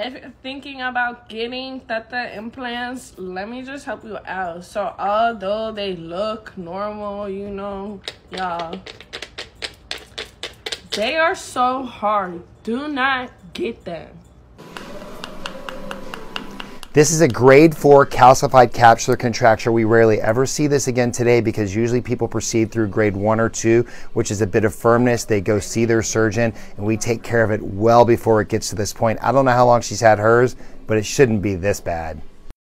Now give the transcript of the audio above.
if thinking about getting Theta implants, let me just help you out. So although they look normal, you know, y'all, they are so hard. Do not get them. This is a grade 4 calcified capsular contracture. We rarely ever see this again today because usually people proceed through grade 1 or 2, which is a bit of firmness. They go see their surgeon and we take care of it well before it gets to this point. I don't know how long she's had hers, but it shouldn't be this bad.